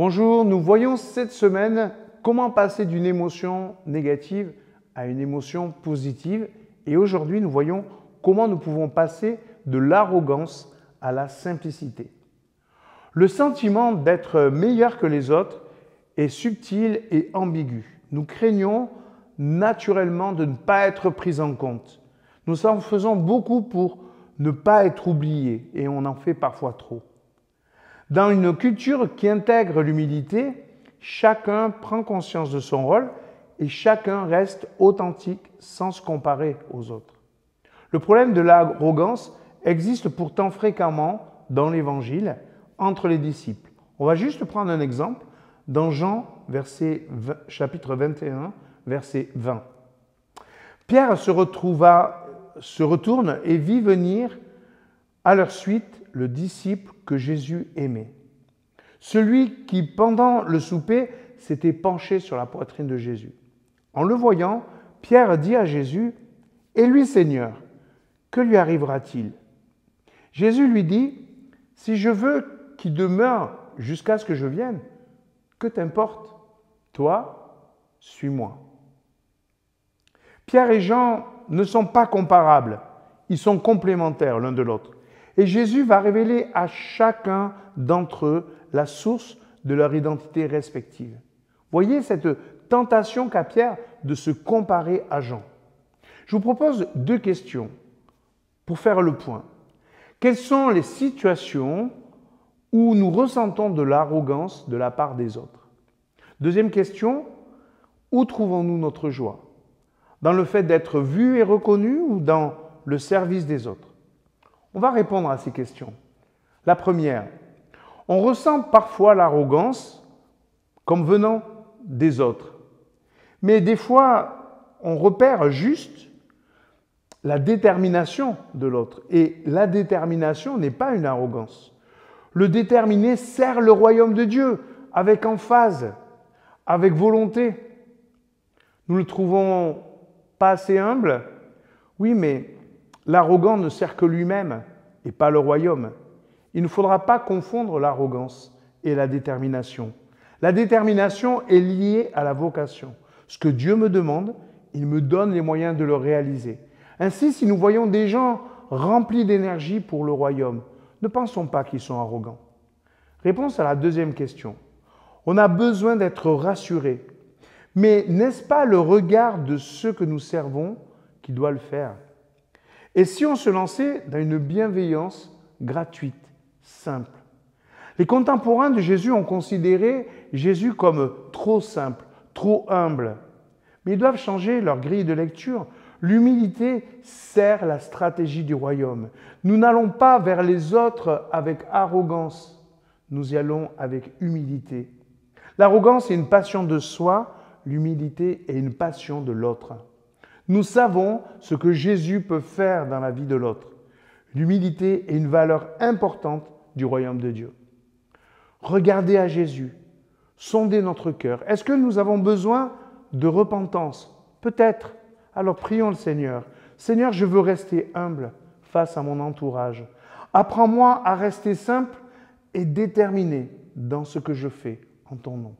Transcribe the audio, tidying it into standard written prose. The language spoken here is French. Bonjour, nous voyons cette semaine comment passer d'une émotion négative à une émotion positive. Et aujourd'hui, nous voyons comment nous pouvons passer de l'arrogance à la simplicité. Le sentiment d'être meilleur que les autres est subtil et ambigu. Nous craignons naturellement de ne pas être pris en compte. Nous en faisons beaucoup pour ne pas être oubliés et on en fait parfois trop. Dans une culture qui intègre l'humilité, chacun prend conscience de son rôle et chacun reste authentique sans se comparer aux autres. Le problème de l'arrogance existe pourtant fréquemment dans l'Évangile entre les disciples. On va juste prendre un exemple dans Jean, chapitre 21, verset 20. Pierre se retourne et vit venir à leur suite le disciple que Jésus aimait. Celui qui, pendant le souper, s'était penché sur la poitrine de Jésus. En le voyant, Pierre dit à Jésus, « Et lui, Seigneur, que lui arrivera-t-il » Jésus lui dit, « Si je veux qu'il demeure jusqu'à ce que je vienne, que t'importe? Toi, suis-moi. » Pierre et Jean ne sont pas comparables, ils sont complémentaires l'un de l'autre. Et Jésus va révéler à chacun d'entre eux la source de leur identité respective. Voyez cette tentation qu'a Pierre de se comparer à Jean. Je vous propose deux questions pour faire le point. Quelles sont les situations où nous ressentons de l'arrogance de la part des autres? Deuxième question, où trouvons-nous notre joie? Dans le fait d'être vu et reconnu ou dans le service des autres? On va répondre à ces questions. La première, on ressent parfois l'arrogance comme venant des autres. Mais des fois, on repère juste la détermination de l'autre. Et la détermination n'est pas une arrogance. Le déterminé sert le royaume de Dieu avec emphase, avec volonté. Nous ne le trouvons pas assez humble? Oui, mais l'arrogant ne sert que lui-même et pas le royaume. Il ne faudra pas confondre l'arrogance et la détermination. La détermination est liée à la vocation. Ce que Dieu me demande, il me donne les moyens de le réaliser. Ainsi, si nous voyons des gens remplis d'énergie pour le royaume, ne pensons pas qu'ils sont arrogants. Réponse à la deuxième question. On a besoin d'être rassuré. Mais n'est-ce pas le regard de ceux que nous servons qui doit le faire ? Et si on se lançait dans une bienveillance gratuite, simple? Les contemporains de Jésus ont considéré Jésus comme trop simple, trop humble. Mais ils doivent changer leur grille de lecture. L'humilité sert la stratégie du royaume. Nous n'allons pas vers les autres avec arrogance, nous y allons avec humilité. L'arrogance est une passion de soi, l'humilité est une passion de l'autre. Nous savons ce que Jésus peut faire dans la vie de l'autre. L'humilité est une valeur importante du royaume de Dieu. Regardez à Jésus, sondez notre cœur. Est-ce que nous avons besoin de repentance? Peut-être. Alors prions le Seigneur. Seigneur, je veux rester humble face à mon entourage. Apprends-moi à rester simple et déterminé dans ce que je fais en ton nom.